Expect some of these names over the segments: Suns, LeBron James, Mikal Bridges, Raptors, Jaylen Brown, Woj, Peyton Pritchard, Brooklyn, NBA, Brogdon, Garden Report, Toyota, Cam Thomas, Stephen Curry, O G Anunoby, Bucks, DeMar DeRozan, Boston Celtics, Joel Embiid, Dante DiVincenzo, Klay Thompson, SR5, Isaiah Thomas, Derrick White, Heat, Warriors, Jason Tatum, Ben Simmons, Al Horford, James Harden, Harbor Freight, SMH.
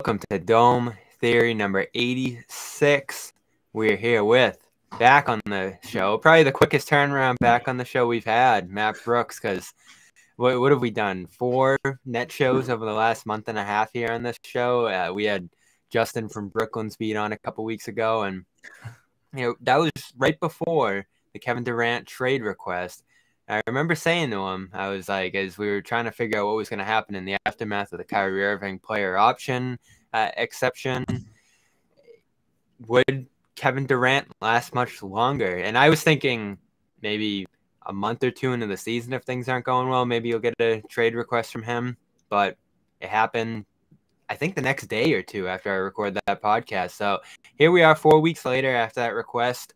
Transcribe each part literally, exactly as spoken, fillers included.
Welcome to Dome Theory number eighty-six. We're here with, back on the show, probably the quickest turnaround back on the show we've had, Matt Brooks, because what, what have we done? Four net shows over the last month and a half here on this show. Uh, we had Justin from Brooklyn's beat on a couple weeks ago, and you know that was right before the Kevin Durant trade request. I remember saying to him, I was like, as we were trying to figure out what was going to happen in the aftermath of the Kyrie Irving player option uh, exception, would Kevin Durant last much longer? And I was thinking maybe a month or two into the season, if things aren't going well, maybe you'll get a trade request from him. But it happened, I think, the next day or two after I recorded that podcast. So here we are four weeks later after that request.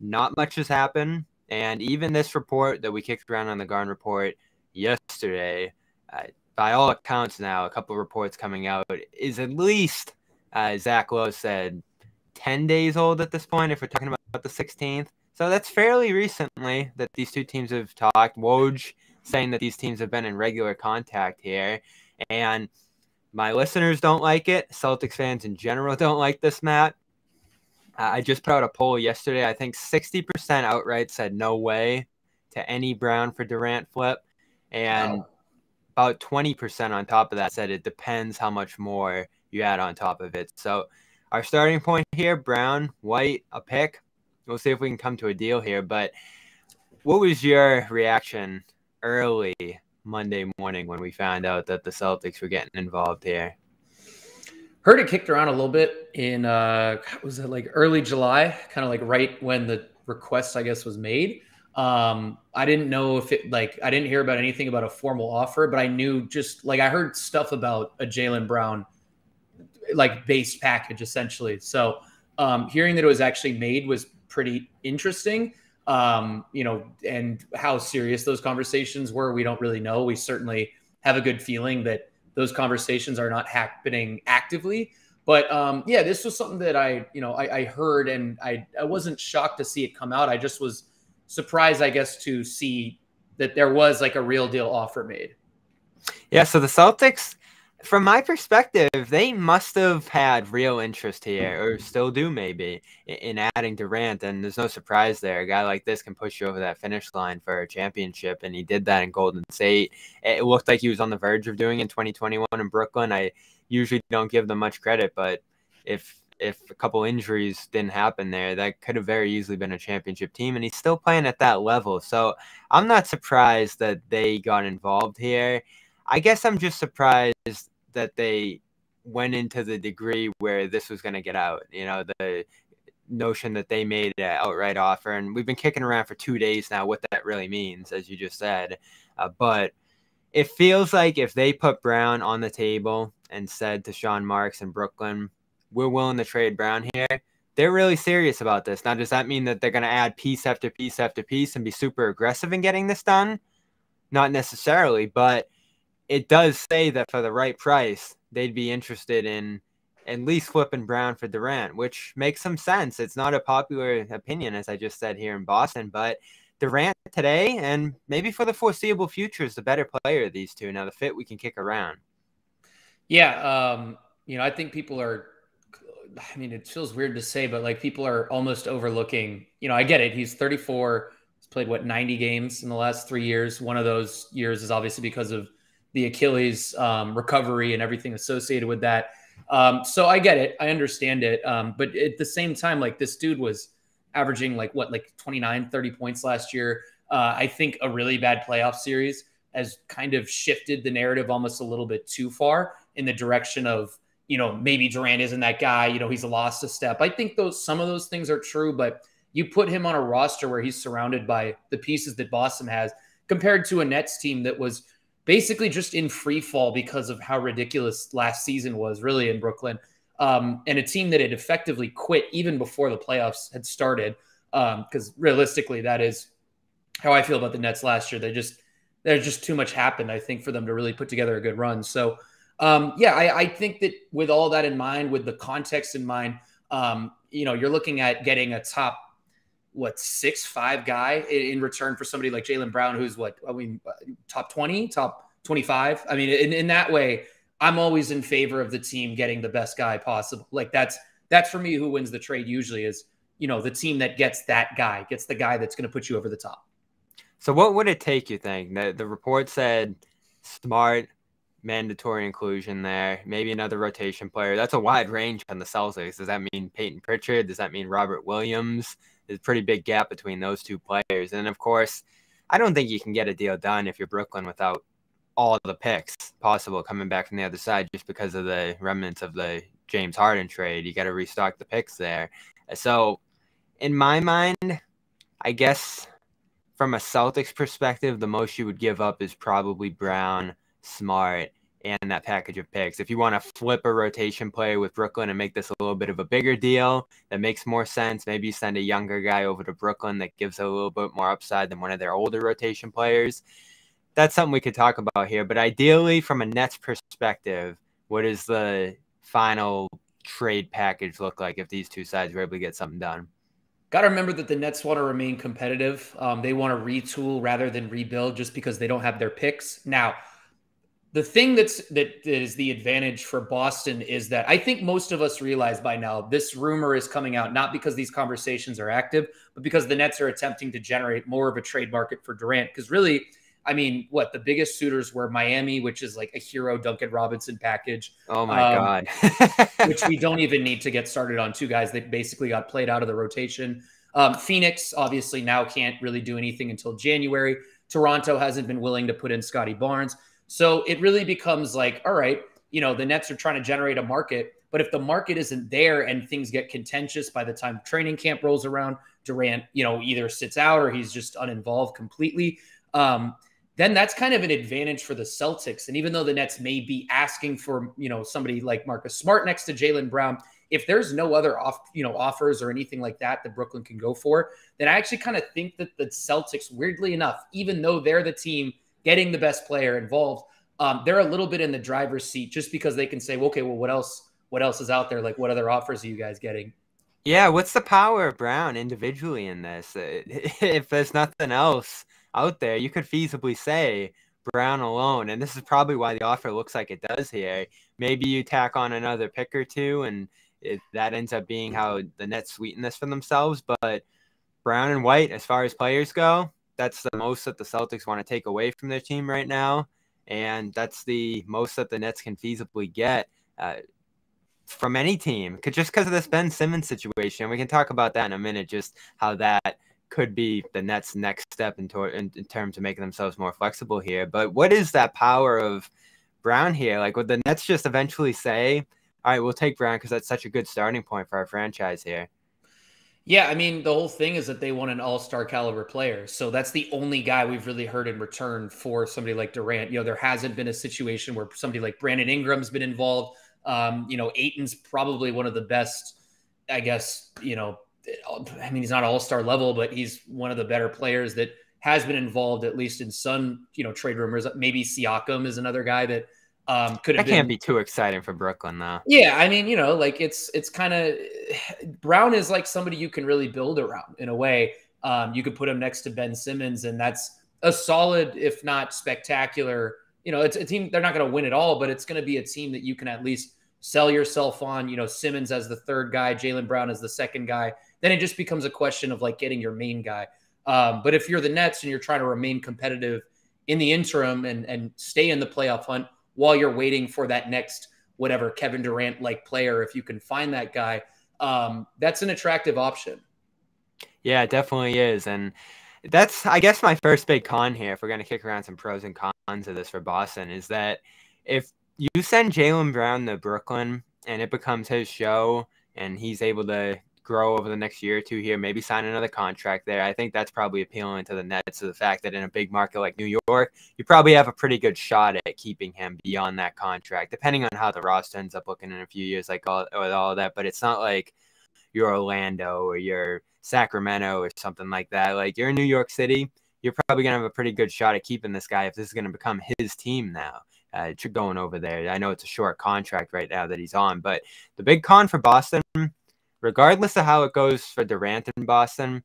Not much has happened. And even this report that we kicked around on the Garden Report yesterday, uh, by all accounts now, a couple of reports coming out, is at least, uh, Zach Lowe said, ten days old at this point, if we're talking about the sixteenth. So that's fairly recently that these two teams have talked. Woj saying that these teams have been in regular contact here. And my listeners don't like it. Celtics fans in general don't like this, Matt. I just put out a poll yesterday. I think sixty percent outright said no way to any Brown for Durant flip. And wow, about twenty percent on top of that said it depends how much more you add on top of it. So our starting point here, Brown, White, a pick. We'll see if we can come to a deal here. But what was your reaction early Monday morning when we found out that the Celtics were getting involved here? Heard it kicked around a little bit in, uh, was it like early July, kind of like right when the request, I guess, was made. Um, I didn't know if it, like, I didn't hear about anything about a formal offer, but I knew just like, I heard stuff about a Jaylen Brown, like, base package essentially. So um, hearing that it was actually made was pretty interesting. Um, you know, and how serious those conversations were, we don't really know. We certainly have a good feeling that those conversations are not happening actively, but um, yeah, this was something that I, you know, I, I heard, and I, I wasn't shocked to see it come out. I just was surprised, I guess, to see that there was like a real deal offer made. Yeah. So the Celtics, from my perspective, they must have had real interest here, or still do maybe, in adding Durant. And there's no surprise there. A guy like this can push you over that finish line for a championship, and he did that in Golden State. It looked like he was on the verge of doing it in twenty twenty-one in Brooklyn. I usually don't give them much credit, but if if a couple injuries didn't happen there, that could have very easily been a championship team, and he's still playing at that level. So I'm not surprised that they got involved here. I guess I'm just surprised that they went into the degree where this was going to get out, you know, the notion that they made an outright offer. And we've been kicking around for two days now what that really means, as you just said. Uh, but it feels like if they put Brown on the table and said to Sean Marks in Brooklyn, we're willing to trade Brown here, they're really serious about this. Now, does that mean that they're going to add piece after piece after piece and be super aggressive in getting this done? Not necessarily, but it does say that for the right price, they'd be interested in at least flipping Brown for Durant, which makes some sense. It's not a popular opinion, as I just said, here in Boston, but Durant today and maybe for the foreseeable future is the better player of these two. Now, the fit we can kick around. Yeah, um, you know, I think people are, I mean, it feels weird to say, but like people are almost overlooking, you know, I get it. He's thirty-four, he's played, what, ninety games in the last three years. One of those years is obviously because of the Achilles um, recovery and everything associated with that. Um, so I get it. I understand it. Um, but at the same time, like, this dude was averaging like what, like twenty-nine, thirty points last year. Uh, I think a really bad playoff series has kind of shifted the narrative almost a little bit too far in the direction of, you know, maybe Durant isn't that guy, you know, he's lost a step. I think those, some of those things are true, but you put him on a roster where he's surrounded by the pieces that Boston has compared to a Nets team that was basically just in free fall because of how ridiculous last season was, really, in Brooklyn, um, and a team that had effectively quit even before the playoffs had started. Because um, realistically, that is how I feel about the Nets last year. They just, there's just too much happened, I think, for them to really put together a good run. So, um, yeah, I, I think that with all that in mind, with the context in mind, um, you know, you're looking at getting a top, what, six, five guy in return for somebody like Jaylen Brown, who's what, I mean, top twenty, top twenty-five. I mean, in, in that way, I'm always in favor of the team getting the best guy possible. Like that's, that's for me who wins the trade usually is, you know, the team that gets that guy, gets the guy that's going to put you over the top. So what would it take, you think? The, the report said Smart, mandatory inclusion there, maybe another rotation player. That's a wide range on the Celtics. Does that mean Peyton Pritchard? Does that mean Robert Williams? There's a pretty big gap between those two players. And, of course, I don't think you can get a deal done if you're Brooklyn without all the picks possible coming back from the other side just because of the remnants of the James Harden trade. You got to restock the picks there. So, in my mind, I guess from a Celtics perspective, the most you would give up is probably Brown, Smart, and that package of picks. If you want to flip a rotation player with Brooklyn and make this a little bit of a bigger deal, that makes more sense. Maybe you send a younger guy over to Brooklyn that gives a little bit more upside than one of their older rotation players. That's something we could talk about here. But ideally, from a Nets perspective, what does the final trade package look like if these two sides were able to get something done? Got to remember that the Nets want to remain competitive. Um, they want to retool rather than rebuild just because they don't have their picks. Now, the thing that's, that, that is the advantage for Boston is that I think most of us realize by now this rumor is coming out not because these conversations are active, but because the Nets are attempting to generate more of a trade market for Durant. Because really, I mean, what the biggest suitors were Miami, which is like a hero Duncan Robinson package. Oh, my um, God. Which we don't even need to get started on. Two guys that basically got played out of the rotation. Um, Phoenix obviously now can't really do anything until January. Toronto hasn't been willing to put in Scottie Barnes. So it really becomes like, all right, you know, the Nets are trying to generate a market. But if the market isn't there and things get contentious by the time training camp rolls around, Durant, you know, either sits out or he's just uninvolved completely. Um then that's kind of an advantage for the Celtics. And even though the Nets may be asking for, you know, somebody like Marcus Smart next to Jaylen Brown, if there's no other off, you know, offers or anything like that that Brooklyn can go for, then I actually kind of think that the Celtics, weirdly enough, even though they're the team getting the best player involved, um, they're a little bit in the driver's seat just because they can say, well, okay, well, what else, what else is out there? Like, what other offers are you guys getting? Yeah, what's the power of Brown individually in this? If there's nothing else out there, you could feasibly say Brown alone, and this is probably why the offer looks like it does here. Maybe you tack on another pick or two, and it, that ends up being how the Nets sweeten this for themselves. But Brown and White, as far as players go, that's the most that the Celtics want to take away from their team right now, and that's the most that the Nets can feasibly get uh, from any team. Just because of this Ben Simmons situation, we can talk about that in a minute, just how that could be the Nets' next step in, in, in terms of making themselves more flexible here. But what is that power of Brown here? Like, would the Nets just eventually say, all right, we'll take Brown because that's such a good starting point for our franchise here? Yeah, I mean, the whole thing is that they want an all-star caliber player. So that's the only guy we've really heard in return for somebody like Durant. You know, there hasn't been a situation where somebody like Brandon Ingram's been involved. Um, you know, Ayton's probably one of the best, I guess, you know, I mean, he's not all-star level, but he's one of the better players that has been involved, at least in Sun, you know, trade rumors. Maybe Siakam is another guy that um, could have been. That can't be too exciting for Brooklyn, though. Yeah, I mean, you know, like it's it's kind of – Brown is like somebody you can really build around in a way. Um, you could put him next to Ben Simmons, and that's a solid, if not spectacular – you know, it's a team – they're not going to win it all, but it's going to be a team that you can at least sell yourself on. You know, Simmons as the third guy, Jaylen Brown as the second guy. Then it just becomes a question of like getting your main guy. Um, but if you're the Nets and you're trying to remain competitive in the interim and, and stay in the playoff hunt while you're waiting for that next, whatever, Kevin Durant like player, if you can find that guy, um, that's an attractive option. Yeah, it definitely is. And that's, I guess, my first big con here. If we're going to kick around some pros and cons of this for Boston, is that if you send Jaylen Brown to Brooklyn and it becomes his show and he's able to grow over the next year or two here, maybe sign another contract there. I think that's probably appealing to the Nets, to the fact that in a big market like New York, you probably have a pretty good shot at keeping him beyond that contract, depending on how the roster ends up looking in a few years, like all, with all of that. But it's not like you're Orlando or you're Sacramento or something like that. Like, you're in New York City, you're probably going to have a pretty good shot at keeping this guy if this is going to become his team now. Uh, going over there. I know it's a short contract right now that he's on, but the big con for Boston, regardless of how it goes for Durant in Boston,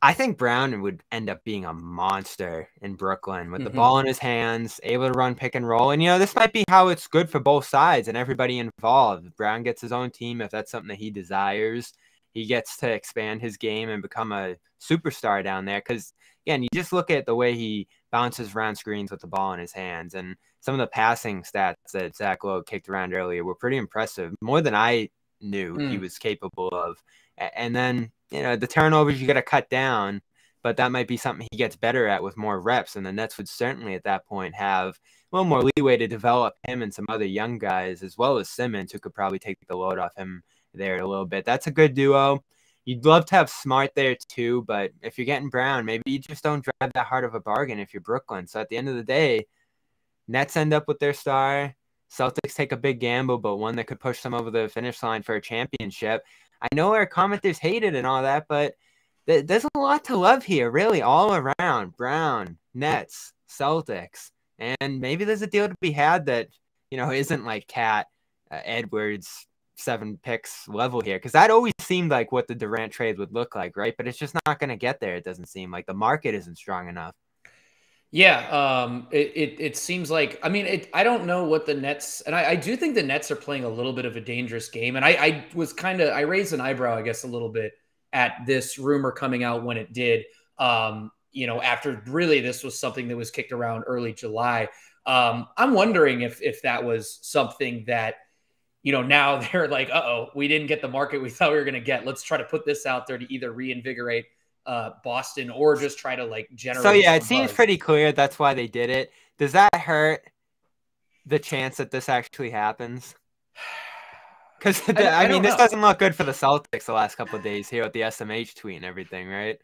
I think Brown would end up being a monster in Brooklyn with mm-hmm. the ball in his hands, able to run pick and roll. And, you know, this might be how it's good for both sides and everybody involved. Brown gets his own team if that's something that he desires. He gets to expand his game and become a superstar down there because, again, you just look at the way he bounces around screens with the ball in his hands. And some of the passing stats that Zach Lowe kicked around earlier were pretty impressive, more than I knew mm. he was capable of. And then, you know, the turnovers you got to cut down, but that might be something he gets better at with more reps. And the Nets would certainly at that point have a little more leeway to develop him and some other young guys, as well as Simmons, who could probably take the load off him there a little bit. That's a good duo. You'd love to have Smart there too, but if you're getting Brown, maybe you just don't drive that hard of a bargain if you're Brooklyn. So at the end of the day, Nets end up with their star. Celtics take a big gamble, but one that could push them over the finish line for a championship. I know our commenters hate it and all that, but th there's a lot to love here, really, all around. Brown, Nets, Celtics, and maybe there's a deal to be had that, you know, isn't like Cat, uh, Edwards, seven picks level here, because that always seemed like what the Durant trade would look like, right? But it's just not going to get there, it doesn't seem like. The market isn't strong enough. Yeah, um, it, it it seems like, I mean, it, I don't know what the Nets, and I, I do think the Nets are playing a little bit of a dangerous game. And I, I was kind of, I raised an eyebrow, I guess, a little bit at this rumor coming out when it did, um, you know, after really this was something that was kicked around early July. Um, I'm wondering if, if that was something that, you know, now they're like, uh-oh, we didn't get the market we thought we were going to get. Let's try to put this out there to either reinvigorate Uh, Boston or just try to like generate. So yeah, it seems buzz. Pretty clear that's why they did it. Does that hurt the chance that this actually happens? Because I, I, I mean, this doesn't look good for the Celtics the last couple of days here with the S M H tweet and everything, right?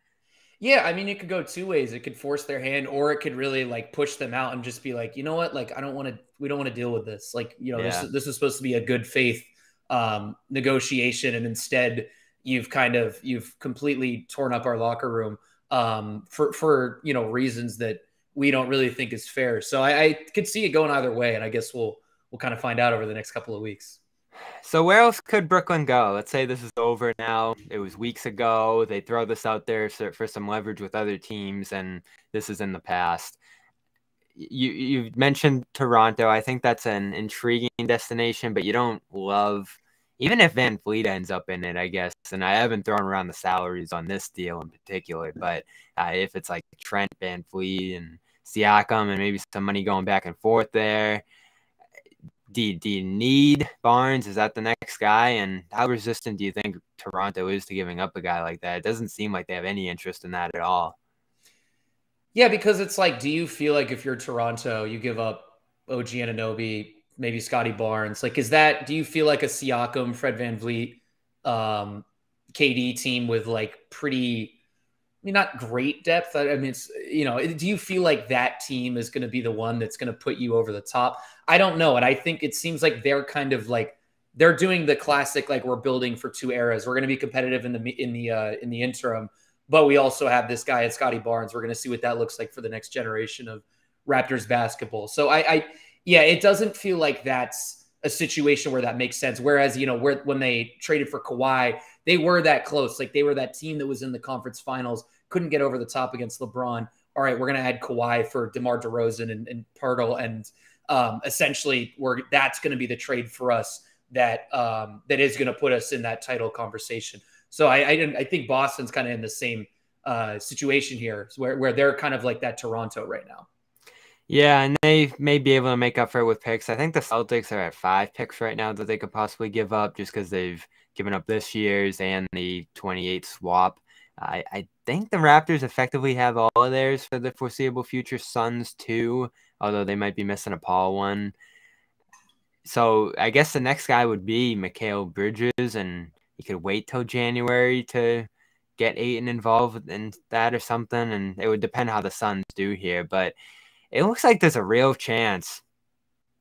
Yeah, I mean, it could go two ways. It could force their hand, or it could really like push them out and just be like, you know what? Like, I don't want to. We don't want to deal with this. Like, you know, yeah. this this was supposed to be a good faith um, negotiation, and instead. You've kind of, you've completely torn up our locker room um, for, for, you know, reasons that we don't really think is fair. So I, I could see it going either way. And I guess we'll, we'll kind of find out over the next couple of weeks. So where else could Brooklyn go? Let's say this is over now. It was weeks ago. They throw this out there for some leverage with other teams. And this is in the past. You, you mentioned Toronto. I think that's an intriguing destination, but you don't love even if Van Vleet ends up in it, I guess, and I haven't thrown around the salaries on this deal in particular, but uh, if it's like Trent, Van Vleet, and Siakam, and maybe some money going back and forth there, do, do you need Barnes? Is that the next guy? And how resistant do you think Toronto is to giving up a guy like that? It doesn't seem like they have any interest in that at all. Yeah, because it's like, do you feel like if you're Toronto, you give up O G Anunoby, maybe Scottie Barnes, like, is that, do you feel like a Siakam, Fred Van Vleet, um, K D team with like pretty, I mean, not great depth. I, I mean, it's, you know, do you feel like that team is going to be the one that's going to put you over the top? I don't know. And I think it seems like they're kind of like, they're doing the classic, like we're building for two eras. We're going to be competitive in the, in the, uh, in the interim, but we also have this guy at Scottie Barnes. We're going to see what that looks like for the next generation of Raptors basketball. So I, I, yeah, it doesn't feel like that's a situation where that makes sense. Whereas, you know, where, when they traded for Kawhi, they were that close. Like, they were that team that was in the conference finals, couldn't get over the top against LeBron. All right, we're going to add Kawhi for DeMar DeRozan and, and Pirtle. And um, essentially, we're, that's going to be the trade for us that um, that is going to put us in that title conversation. So I, I, didn't, I think Boston's kind of in the same uh, situation here where, where they're kind of like that Toronto right now. Yeah, and they may be able to make up for it with picks. I think the Celtics are at five picks right now that they could possibly give up just because they've given up this year's and the twenty-eighth swap. I, I think the Raptors effectively have all of theirs for the foreseeable future. Suns, too, although they might be missing a Paul one. So I guess the next guy would be Mikal Bridges, and you could wait till January to get Ayton involved in that or something, and it would depend how the Suns do here, but it looks like there's a real chance,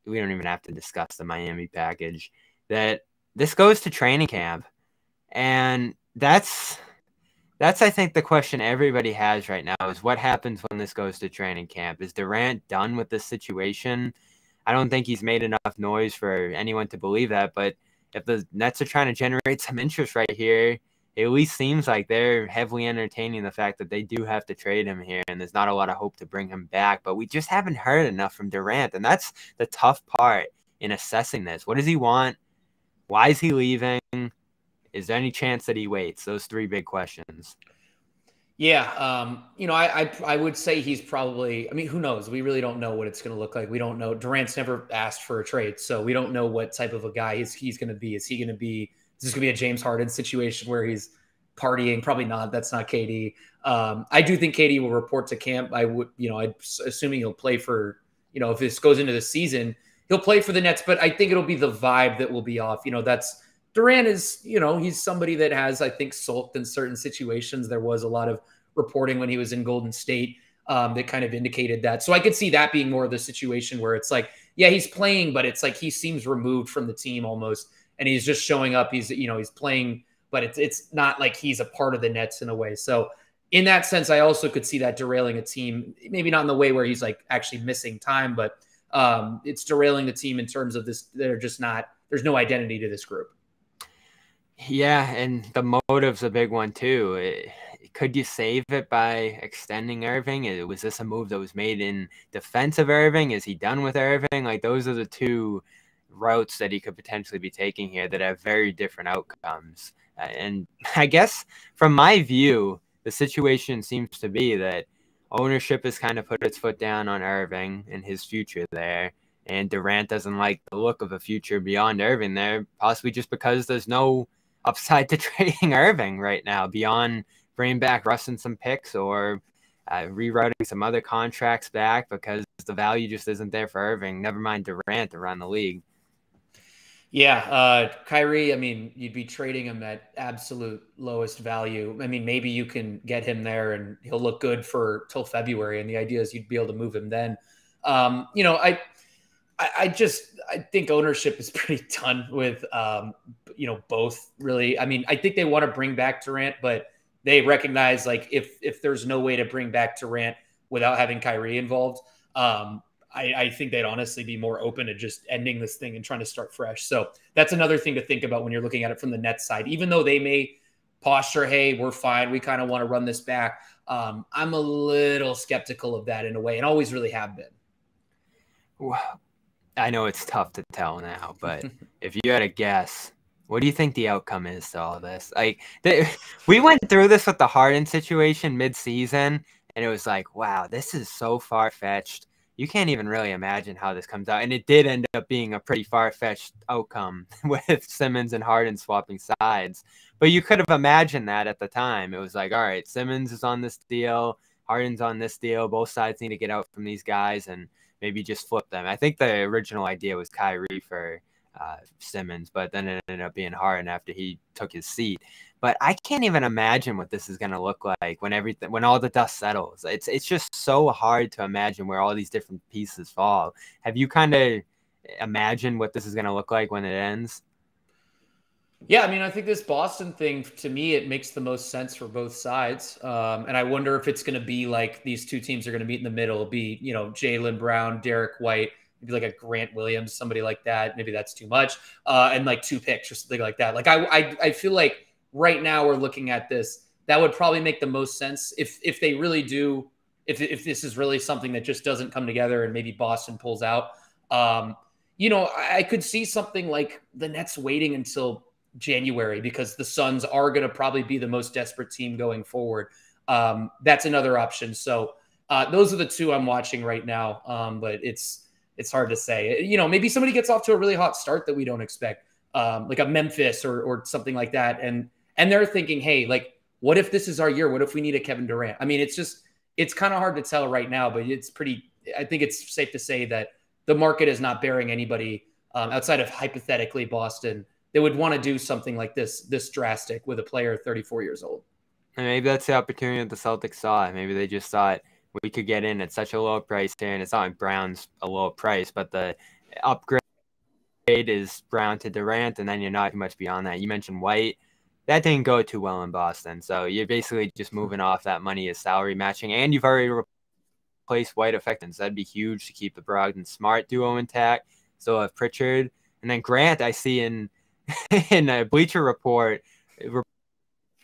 we don't even have to discuss the Miami package, that this goes to training camp. And that's, that's I think, the question everybody has right now is what happens when this goes to training camp? Is Durant done with this situation? I don't think he's made enough noise for anyone to believe that. But if the Nets are trying to generate some interest right here, it at least seems like they're heavily entertaining the fact that they do have to trade him here, and there's not a lot of hope to bring him back. But we just haven't heard enough from Durant, and that's the tough part in assessing this. What does he want? Why is he leaving? Is there any chance that he waits? Those three big questions. Yeah, um, you know, I, I I would say he's probably, I mean, who knows? We really don't know what it's going to look like. We don't know. Durant's never asked for a trade, so we don't know what type of a guy he's, he's going to be. Is he going to be, is this going to be a James Harden situation where he's partying? Probably not. That's not K D. Um, I do think K D will report to camp. I would, you know, I'm assuming he'll play for, you know, if this goes into the season, he'll play for the Nets, but I think it'll be the vibe that will be off. You know, that's, Durant is, you know, he's somebody that has, I think, sulked in certain situations. There was a lot of reporting when he was in Golden State um, that kind of indicated that. So I could see that being more of the situation where it's like, yeah, he's playing, but it's like he seems removed from the team almost, and he's just showing up. He's, you know, he's playing, but it's it's not like he's a part of the Nets in a way. So in that sense, I also could see that derailing a team, maybe not in the way where he's like actually missing time, but um, it's derailing the team in terms of this. They're just not, there's no identity to this group. Yeah, and the motive's a big one too. It, could you save it by extending Irving? It, was this a move that was made in defense of Irving? Is he done with Irving? Like, those are the two routes that he could potentially be taking here that have very different outcomes. And I guess from my view, the situation seems to be that ownership has kind of put its foot down on Irving and his future there. And Durant doesn't like the look of a future beyond Irving there, possibly just because there's no upside to trading Irving right now beyond bringing back Russ and some picks or uh, rerouting some other contracts back, because the value just isn't there for Irving. Never mind Durant around the league. Yeah. Uh, Kyrie, I mean, you'd be trading him at absolute lowest value. I mean, maybe you can get him there and he'll look good for till February. And the idea is you'd be able to move him then. Um, you know, I, I, I just, I think ownership is pretty done with, um, you know, both really. I mean, I think they want to bring back Durant, but they recognize like if, if there's no way to bring back Durant without having Kyrie involved, um, I, I think they'd honestly be more open to just ending this thing and trying to start fresh. So that's another thing to think about when you're looking at it from the Nets side, even though they may posture, hey, we're fine, we kind of want to run this back. Um, I'm a little skeptical of that in a way, and always really have been. Wow. I know it's tough to tell now, but if you had a guess, what do you think the outcome is to all this? Like, they, we went through this with the Harden situation mid-season, and it was like, wow, this is so far-fetched. You can't even really imagine how this comes out. And it did end up being a pretty far-fetched outcome with Simmons and Harden swapping sides. But you could have imagined that at the time. It was like, all right, Simmons is on this deal, Harden's on this deal. Both sides need to get out from these guys, and maybe just flip them. I think the original idea was Kyrie for uh, Simmons, but then it ended up being Harden after he took his seat. But I can't even imagine what this is going to look like when everything, when all the dust settles. It's it's just so hard to imagine where all these different pieces fall. Have you kind of imagined what this is going to look like when it ends? Yeah, I mean, I think this Boston thing, to me, it makes the most sense for both sides. Um, and I wonder if it's going to be like these two teams are going to meet in the middle. It'll be, you know, Jaylen Brown, Derrick White, maybe like a Grant Williams, somebody like that. Maybe that's too much. Uh, and like two picks or something like that. Like I, I, I feel like right now we're looking at this. That would probably make the most sense if if they really do, if, if this is really something that just doesn't come together and maybe Boston pulls out. Um, you know, I, I could see something like the Nets waiting until January, because the Suns are going to probably be the most desperate team going forward. Um, that's another option. So uh, those are the two I'm watching right now. Um, but it's, it's hard to say, you know, maybe somebody gets off to a really hot start that we don't expect, um, like a Memphis or, or something like that. And, and they're thinking, hey, like, what if this is our year? What if we need a Kevin Durant? I mean, it's just, it's kind of hard to tell right now, but it's pretty, I think it's safe to say that the market is not bearing anybody um, outside of hypothetically Boston. They would want to do something like this, this drastic with a player thirty-four years old. And maybe that's the opportunity that the Celtics saw. Maybe they just thought we could get in at such a low price here. And it's not like Brown's a low price, but the upgrade is Brown to Durant, and then you're not much beyond that. You mentioned White. That didn't go too well in Boston. So you're basically just moving off that money as salary matching. And you've already replaced White effectiveness. That'd be huge to keep the Brogdon-Smart duo intact. So have Pritchard. And then Grant, I see in... in a Bleacher Report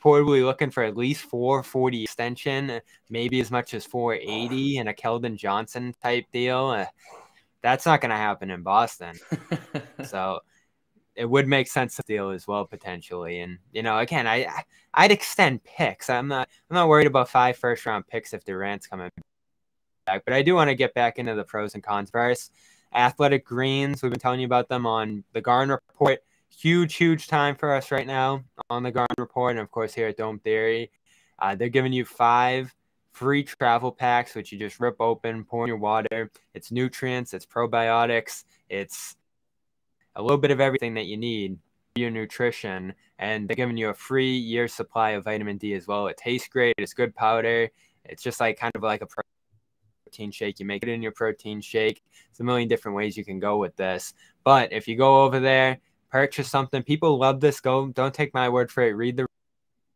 reportedly looking for at least four forty extension, maybe as much as four eighty, and a Keldon Johnson type deal. Uh, that's not going to happen in Boston. So it would make sense to deal as well, potentially. And, you know, again, I, I'd extend picks. I'm not, I'm not worried about five first round picks if Durant's coming back, but I do want to get back into the pros and cons first. Athletic Greens, we've been telling you about them on the Garden Report. Huge, huge time for us right now on the Garden Report. And of course, here at Dome Theory, uh, they're giving you five free travel packs, which you just rip open, pour in your water. It's nutrients, it's probiotics, it's a little bit of everything that you need for your nutrition. And they're giving you a free year supply of vitamin D as well. It tastes great. It's good powder. It's just like kind of like a protein shake. You make it in your protein shake. There's a million different ways you can go with this. But if you go over there, purchase something. People love this. Go, don't take my word for it. Read the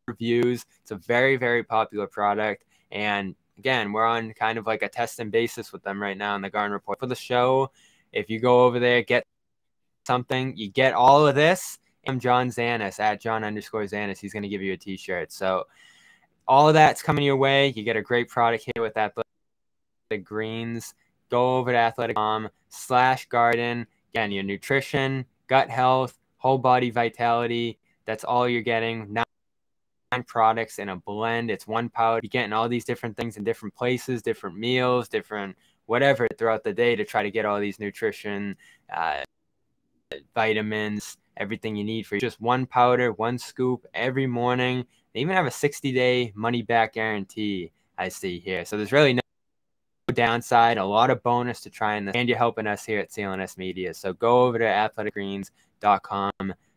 reviews. It's a very, very popular product. And again, we're on kind of like a test and basis with them right now in the Garden Report for the show. If you go over there, get something, you get all of this. I'm John Zanis at John underscore Zanis. He's going to give you a t-shirt. So all of that's coming your way. You get a great product here with that. The Greens. Go over to athletic.com slash garden. Again, your nutrition, gut health, whole body vitality. That's all you're getting. Nine products in a blend. It's one powder. You're getting all these different things in different places, different meals, different whatever throughout the day to try to get all these nutrition, uh, vitamins, everything you need for just one powder, one scoop every morning. They even have a sixty day money back guarantee I see here. So there's really no downside, a lot of bonus to try in this, and you're helping us here at C L N S Media. So go over to athletic greens dot com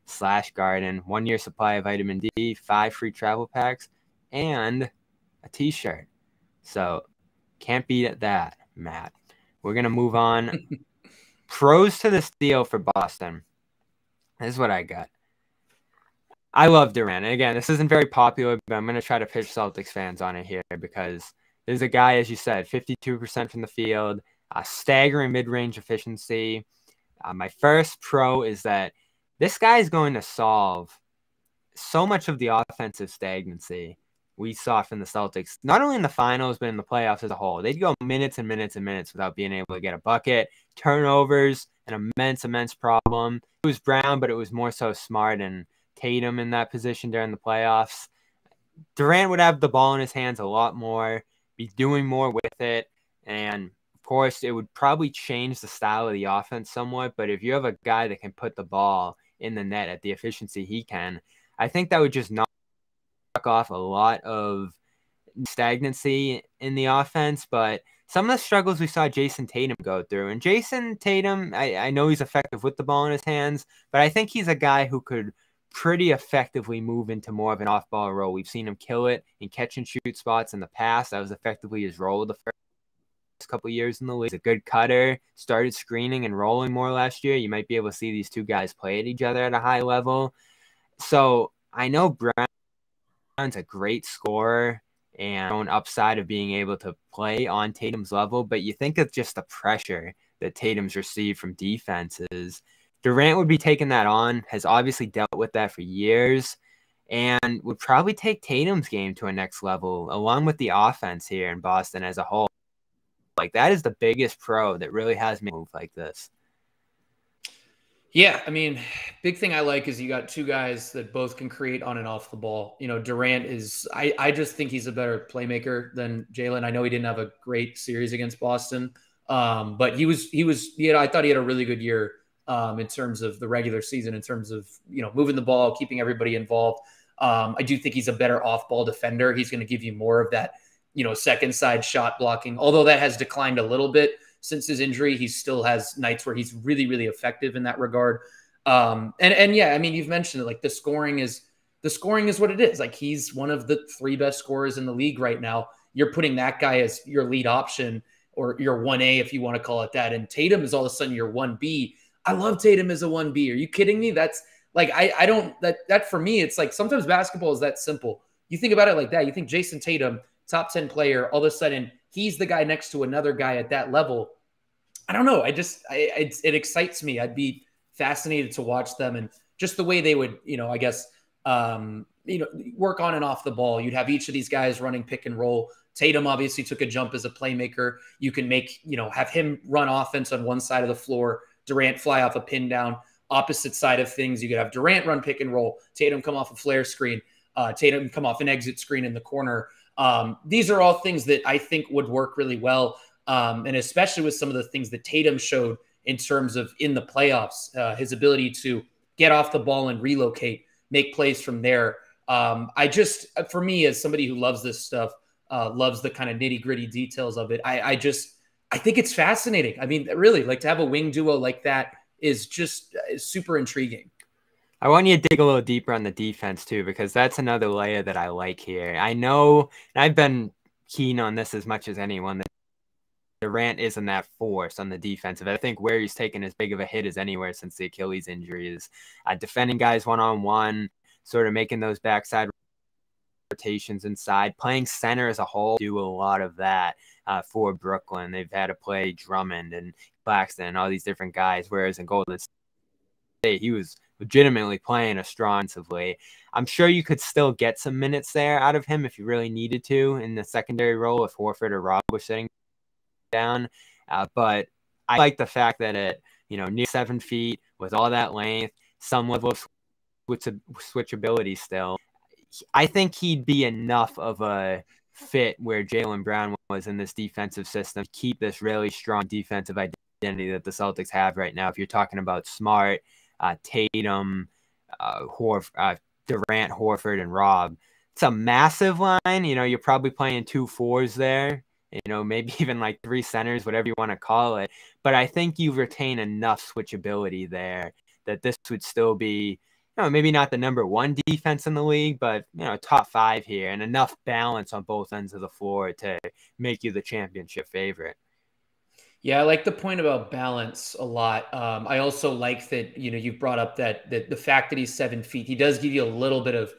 slash garden. One year supply of vitamin D, five free travel packs, and a t-shirt. So can't beat that, Matt. We're going to move on. Pros to this deal for Boston. This is what I got. I love Durant. And again, this isn't very popular, but I'm going to try to pitch Celtics fans on it here because there's a guy, as you said, fifty-two percent from the field, a staggering mid-range efficiency. Uh, my first pro is that this guy is going to solve so much of the offensive stagnancy we saw from the Celtics, not only in the finals, but in the playoffs as a whole. They'd go minutes and minutes and minutes without being able to get a bucket. Turnovers, an immense, immense problem. It was Brown, but it was more so Smart and Tatum in that position during the playoffs. Durant would have the ball in his hands a lot more, be doing more with it. And of course, it would probably change the style of the offense somewhat. But if you have a guy that can put the ball in the net at the efficiency he can, I think that would just knock off a lot of stagnancy in the offense. But some of the struggles we saw Jason Tatum go through, and Jason Tatum, I, I know he's effective with the ball in his hands, but I think he's a guy who could pretty effectively move into more of an off-ball role. We've seen him kill it in catch-and-shoot spots in the past. That was effectively his role the first couple years in the league. He's a good cutter, started screening and rolling more last year. You might be able to see these two guys play at each other at a high level. So I know Brown's a great scorer and own upside of being able to play on Tatum's level, but you think of just the pressure that Tatum's received from defenses. Durant would be taking that on, has obviously dealt with that for years, and would probably take Tatum's game to a next level, along with the offense here in Boston as a whole. Like, that is the biggest pro that really has me move like this. Yeah, I mean, big thing I like is you got two guys that both can create on and off the ball. You know, Durant is, I, I just think he's a better playmaker than Jaylen. I know he didn't have a great series against Boston, um, but he was, he was, you know, I thought he had a really good year um, in terms of the regular season, in terms of, you know, moving the ball, keeping everybody involved. Um, I do think he's a better off-ball defender. He's going to give you more of that, you know, second side shot blocking, although that has declined a little bit since his injury. He still has nights where he's really, really effective in that regard. Um, and, and yeah, I mean, you've mentioned it, like the scoring is, the scoring is what it is. Like, he's one of the three best scorers in the league right now. You're putting that guy as your lead option, or your one A, if you want to call it that. And Tatum is all of a sudden your one B. I love Tatum as a one B. Are you kidding me? That's like, I, I don't, that, that for me, it's like, sometimes basketball is that simple. You think about it like that. You think Jason Tatum, top ten player, all of a sudden he's the guy next to another guy at that level. I don't know. I just, I, it, it excites me. I'd be fascinated to watch them, and just the way they would, you know, I guess, um, you know, work on and off the ball. You'd have each of these guys running pick and roll. Tatum obviously took a jump as a playmaker. You can make, you know, have him run offense on one side of the floor, Durant fly off a pin down, opposite side of things. You could have Durant run pick and roll, Tatum come off a flare screen, uh, Tatum come off an exit screen in the corner. Um, these are all things that I think would work really well. Um, and especially with some of the things that Tatum showed in terms of in the playoffs, uh, his ability to get off the ball and relocate, make plays from there. Um, I just, for me, as somebody who loves this stuff, uh, loves the kind of nitty gritty details of it. I, I just, I think it's fascinating. I mean, really, like, to have a wing duo like that is just is super intriguing. I want you to dig a little deeper on the defense too, because that's another layer that I like here. I know, and I've been keen on this as much as anyone, that Durant isn't that force on the defensive. I think where he's taken as big of a hit as anywhere since the Achilles injury is uh, defending guys one-on-one, sort of making those backside rotations inside, playing center as a whole. Do a lot of that uh, for Brooklyn. They've had to play Drummond and Claxton and all these different guys, whereas in Golden State, he was legitimately playing a strong defensively. I'm sure you could still get some minutes there out of him if you really needed to in the secondary role if Horford or Rob were sitting down, uh, but I like the fact that it, you know, near seven feet with all that length, some level of switchability still. I think he'd be enough of a fit where Jaylen Brown was in this defensive system to keep this really strong defensive identity that the Celtics have right now. If you're talking about Smart, uh, Tatum, uh, Horf uh, Durant, Horford, and Rob, it's a massive line. You know, you're probably playing two fours there. You know, maybe even like three centers, whatever you want to call it. But I think you retain enough switchability there that this would still be, you know, maybe not the number one defense in the league, but, you know, top five here, and enough balance on both ends of the floor to make you the championship favorite. Yeah, I like the point about balance a lot. Um, I also like that, you know, you brought up that, that the fact that he's seven feet, he does give you a little bit of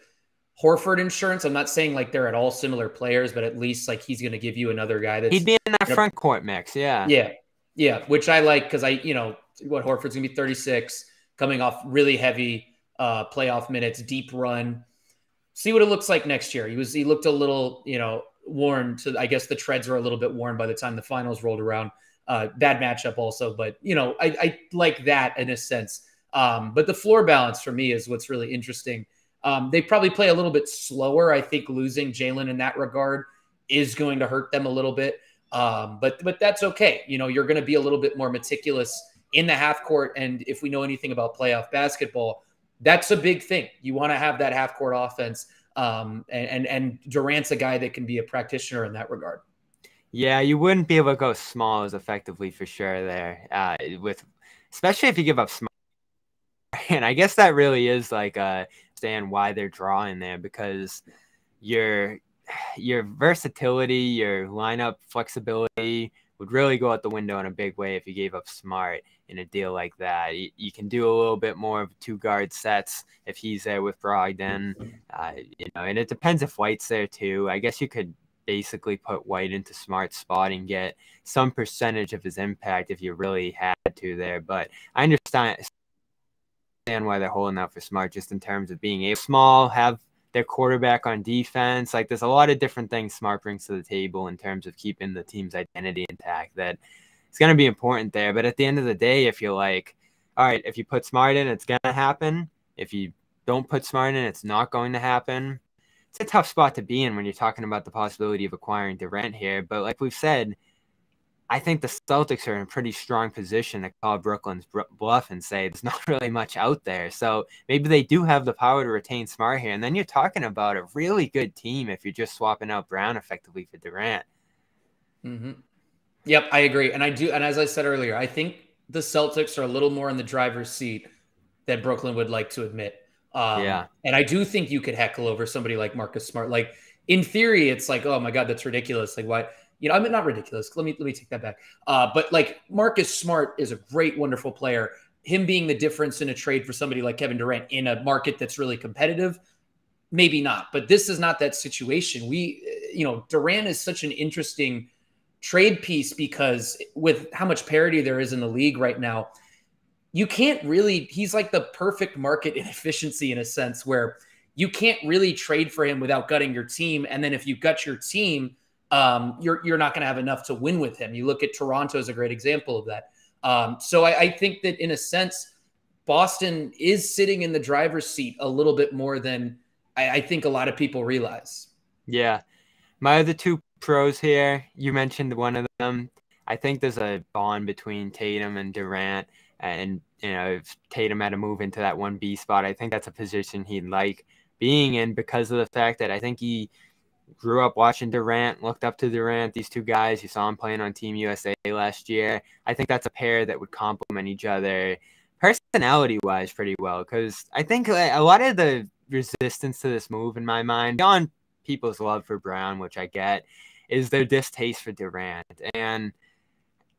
Horford insurance. I'm not saying like they're at all similar players, but at least like he's going to give you another guy that's, he'd be in that front court mix. Yeah. Yeah. Yeah. Which I like, because I, you know, what Horford's going to be thirty-six, coming off really heavy uh, playoff minutes, deep run. See what it looks like next year. He was, he looked a little, you know, worn to, I guess the treads were a little bit worn by the time the finals rolled around. Uh, bad matchup also, but you know, I, I like that in a sense. Um, but the floor balance for me is what's really interesting. Um, they probably play a little bit slower. I think losing Jaylen in that regard is going to hurt them a little bit, um, but but that's okay. You know, you're going to be a little bit more meticulous in the half court, and if we know anything about playoff basketball, that's a big thing. You want to have that half court offense, um, and, and and Durant's a guy that can be a practitioner in that regard. Yeah, you wouldn't be able to go small as effectively for sure there, uh, with especially if you give up small. And I guess that really is like a understand why they're drawing there, because your your versatility, your lineup flexibility would really go out the window in a big way if you gave up Smart in a deal like that. You, you can do a little bit more of two guard sets if he's there with Brogdon, uh, you know. And it depends if White's there too. I guess you could basically put White into Smart's spot and get some percentage of his impact if you really had to there. But I understand. Why they're holding out for Smart, just in terms of being able small, have their quarterback on defense. Like, there's a lot of different things Smart brings to the table in terms of keeping the team's identity intact. That it's going to be important there. But at the end of the day, if you're like, all right, if you put Smart in, it's going to happen. If you don't put Smart in, it's not going to happen. It's a tough spot to be in when you're talking about the possibility of acquiring Durant here. But like we've said, I think the Celtics are in a pretty strong position to call Brooklyn's bluff and say there's not really much out there. So maybe they do have the power to retain Smart here. And then you're talking about a really good team if you're just swapping out Brown effectively for Durant. Mm-hmm. Yep, I agree. And I do. And as I said earlier, I think the Celtics are a little more in the driver's seat than Brooklyn would like to admit. Um, yeah. And I do think you could heckle over somebody like Marcus Smart. Like, in theory, it's like, oh my God, that's ridiculous. Like, why? You know, I mean, not ridiculous. Let me let me take that back. Uh, but like, Marcus Smart is a great, wonderful player. Him being the difference in a trade for somebody like Kevin Durant in a market that's really competitive, maybe not. But this is not that situation. We, you know, Durant is such an interesting trade piece because with how much parity there is in the league right now, you can't really. He's like the perfect market inefficiency in a sense where you can't really trade for him without gutting your team. And then if you gut your team, um, you're, you're not going to have enough to win with him. You look at Toronto as a great example of that. Um, so I, I think that in a sense, Boston is sitting in the driver's seat a little bit more than I, I think a lot of people realize. Yeah. My other two pros here, you mentioned one of them. I think there's a bond between Tatum and Durant. And, you know, if Tatum had to move into that one B spot, I think that's a position he'd like being in because of the fact that I think he grew up watching Durant, looked up to Durant, these two guys. You saw him playing on Team U S A last year. I think that's a pair that would complement each other personality-wise pretty well, because I think a lot of the resistance to this move in my mind, beyond people's love for Brown, which I get, is their distaste for Durant. And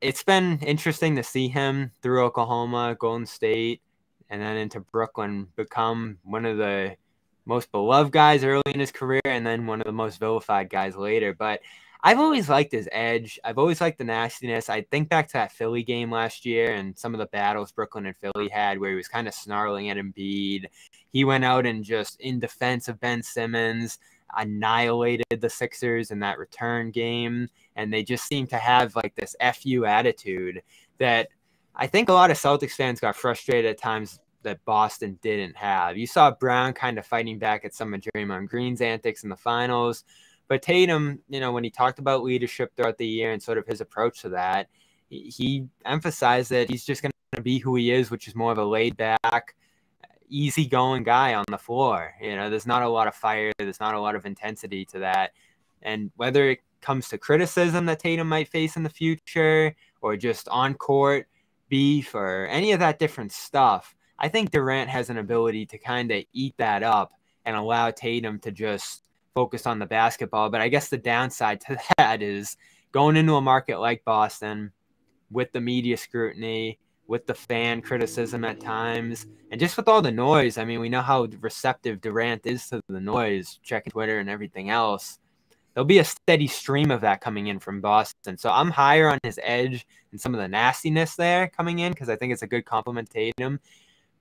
it's been interesting to see him through Oklahoma, Golden State, and then into Brooklyn become one of the most beloved guys early in his career and then one of the most vilified guys later. But I've always liked his edge. I've always liked the nastiness. I think back to that Philly game last year and some of the battles Brooklyn and Philly had where he was kind of snarling at Embiid. He went out and just, in defense of Ben Simmons, annihilated the Sixers in that return game. And they just seem to have like this F U attitude that I think a lot of Celtics fans got frustrated at times that Boston didn't have. You saw Brown kind of fighting back at some of Draymond Green's antics in the finals. But Tatum, you know, when he talked about leadership throughout the year and sort of his approach to that, he emphasized that he's just going to be who he is, which is more of a laid back, easygoing guy on the floor. You know, there's not a lot of fire. There's not a lot of intensity to that. And whether it comes to criticism that Tatum might face in the future or just on court beef or any of that different stuff, I think Durant has an ability to kind of eat that up and allow Tatum to just focus on the basketball. But I guess the downside to that is going into a market like Boston with the media scrutiny, with the fan criticism at times, and just with all the noise. I mean, we know how receptive Durant is to the noise, checking Twitter and everything else. There'll be a steady stream of that coming in from Boston. So I'm higher on his edge and some of the nastiness there coming in because I think it's a good compliment to Tatum.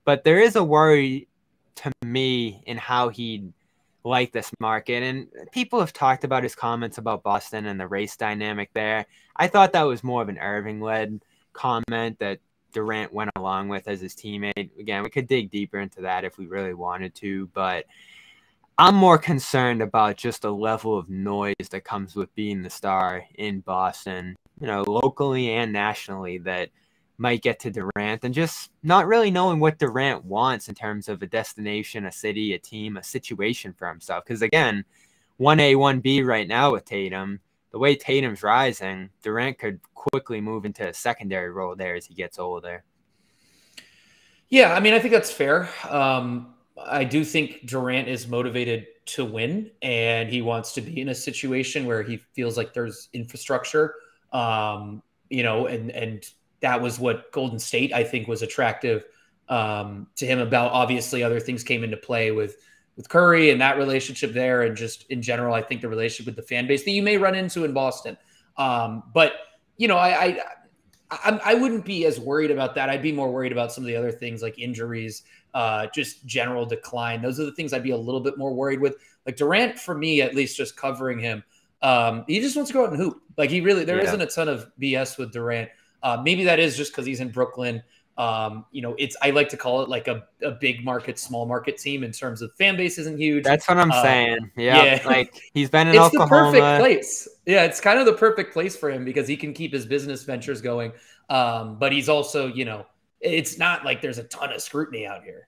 But there is a worry to me in how he'd like this market. And people have talked about his comments about Boston and the race dynamic there. I thought that was more of an Irving-led comment that Durant went along with as his teammate. Again, we could dig deeper into that if we really wanted to, but I'm more concerned about just the level of noise that comes with being the star in Boston, you know, locally and nationally, that might get to Durant, and just not really knowing what Durant wants in terms of a destination, a city, a team, a situation for himself. Because again, one A, one B right now with Tatum, the way Tatum's rising, Durant could quickly move into a secondary role there as he gets older. Yeah, I mean, I think that's fair. Um, I do think Durant is motivated to win, and he wants to be in a situation where he feels like there's infrastructure, um, you know, and and that was what Golden State, I think, was attractive um, to him about. Obviously, other things came into play with – with Curry and that relationship there. And just in general, I think the relationship with the fan base that you may run into in Boston. Um, but, you know, I, I, I, I wouldn't be as worried about that. I'd be more worried about some of the other things like injuries, uh, just general decline. Those are the things I'd be a little bit more worried with. Like Durant, for me, at least just covering him, um, he just wants to go out and hoop. Like he really, there yeah. isn't a ton of B S with Durant. Uh, maybe that is just because he's in Brooklyn. Um, you know, it's, I like to call it like a, a big market, small market team in terms of fan base isn't huge. That's what I'm uh, saying. Yep. Yeah. Like he's been in it's Oklahoma. The perfect place. Yeah. It's kind of the perfect place for him because he can keep his business ventures going. Um, but he's also, you know, it's not like there's a ton of scrutiny out here.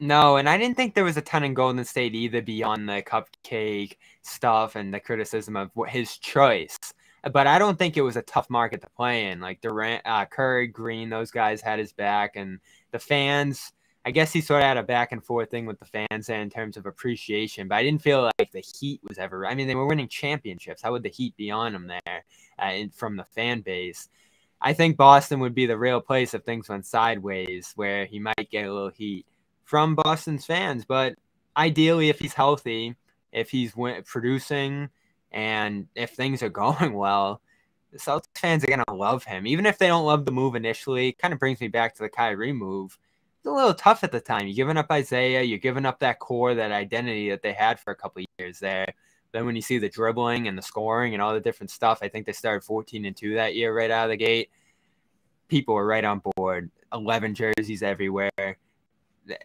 No. And I didn't think there was a ton in Golden State either beyond the cupcake stuff and the criticism of what his choice. But I don't think it was a tough market to play in. Like Durant, uh, Curry, Green, those guys had his back. And the fans, I guess he sort of had a back and forth thing with the fans there in terms of appreciation. But I didn't feel like the Heat was ever – I mean, they were winning championships. How would the Heat be on them there uh, in, from the fan base? I think Boston would be the real place if things went sideways where he might get a little heat from Boston's fans. But ideally, if he's healthy, if he's win- producing – and if things are going well, the Celtics fans are going to love him. Even if they don't love the move initially, it kind of brings me back to the Kyrie move. it's a little tough at the time. You're giving up Isaiah. You're giving up that core, that identity that they had for a couple of years there. Then when you see the dribbling and the scoring and all the different stuff, I think they started fourteen and two that year right out of the gate. People were right on board. eleven jerseys everywhere.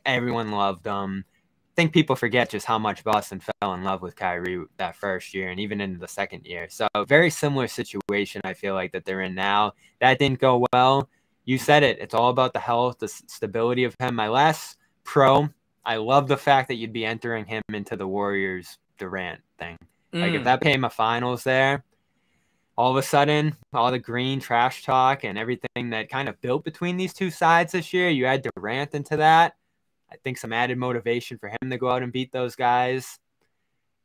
Everyone loved them. I think people forget just how much Boston fell in love with Kyrie that first year and even into the second year. So very similar situation I feel like that they're in now. That didn't go well. You said it. It's all about the health, the stability of him. My last pro, I love the fact that you'd be entering him into the Warriors Durant thing. Mm. Like if that became a finals there, all of a sudden, all the Green trash talk and everything that kind of built between these two sides this year, you add Durant into that. I think some added motivation for him to go out and beat those guys.